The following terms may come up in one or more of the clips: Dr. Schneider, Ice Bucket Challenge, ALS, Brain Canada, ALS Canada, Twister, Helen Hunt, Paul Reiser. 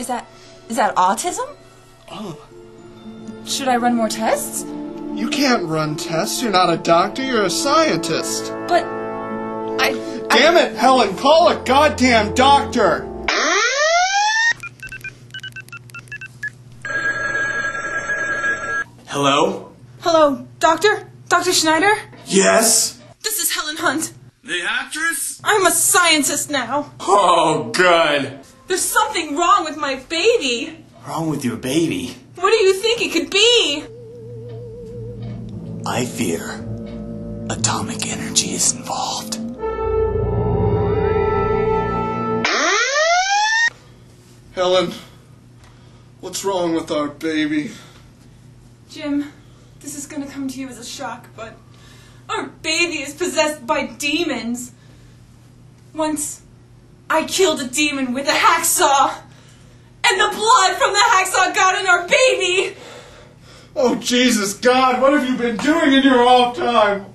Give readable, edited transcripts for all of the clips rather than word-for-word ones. Is that autism? Oh. Should I run more tests? You can't run tests. You're not a doctor. You're a scientist. But Damn it, Helen! Call a goddamn doctor! Hello? Hello, doctor? Dr. Schneider? Yes? This is Helen Hunt. The actress? I'm a scientist now. Oh, good. There's something wrong with my baby. Wrong with your baby? What do you think it could be? I fear atomic energy is involved. Helen, what's wrong with our baby? Jim, this is going to come to you as a shock, but our baby is possessed by demons. Once, I killed a demon with a hacksaw, and the blood from the hacksaw got in our baby! Oh, Jesus, God, what have you been doing in your off time?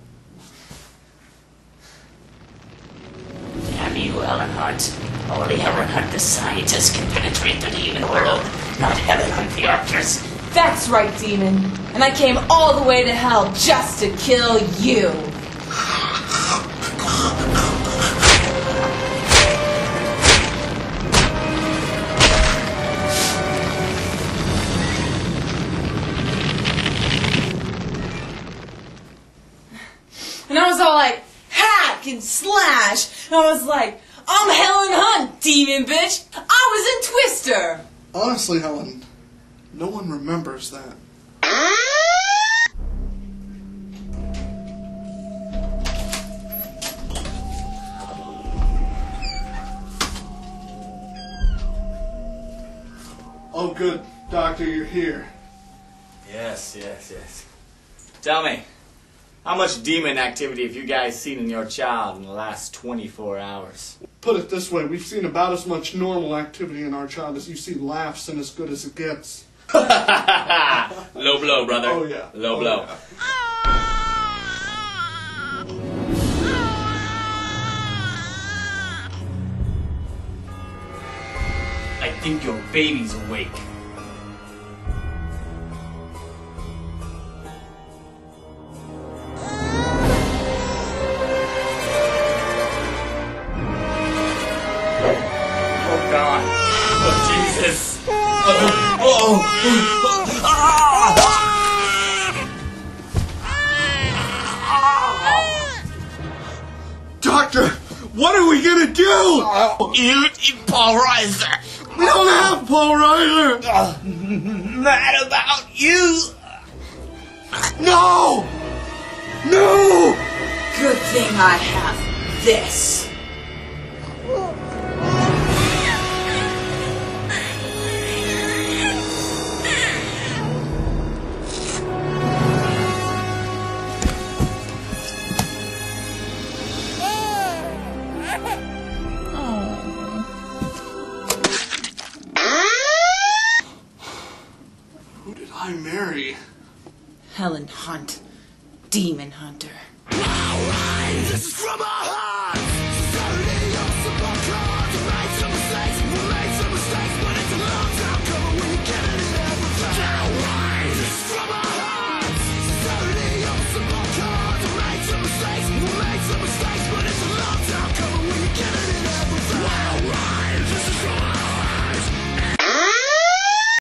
Damn you, Helen Hunt. Only Helen Hunt the scientist can penetrate the demon world, not Helen Hunt the actress. That's right, demon. And I came all the way to hell just to kill you. And I was all like, hack and slash. And I was like, I'm Helen Hunt, demon bitch. I was in Twister. Honestly, Helen, no one remembers that. Oh, good. Doctor, you're here. Yes. Tell me, how much demon activity have you guys seen in your child in the last 24 hours? Put it this way, we've seen about as much normal activity in our child as you see laughs and as good as it gets. Low blow, brother. Oh, yeah. Low blow. Yeah. I think your baby's awake. Oh, God. Oh, Jesus. Oh. Doctor, what are we gonna do? You need Paul Reiser. We don't have Paul Reiser. Mad about you. No! No! Good thing I have this. I marry Helen Hunt, demon hunter. Wow, this is from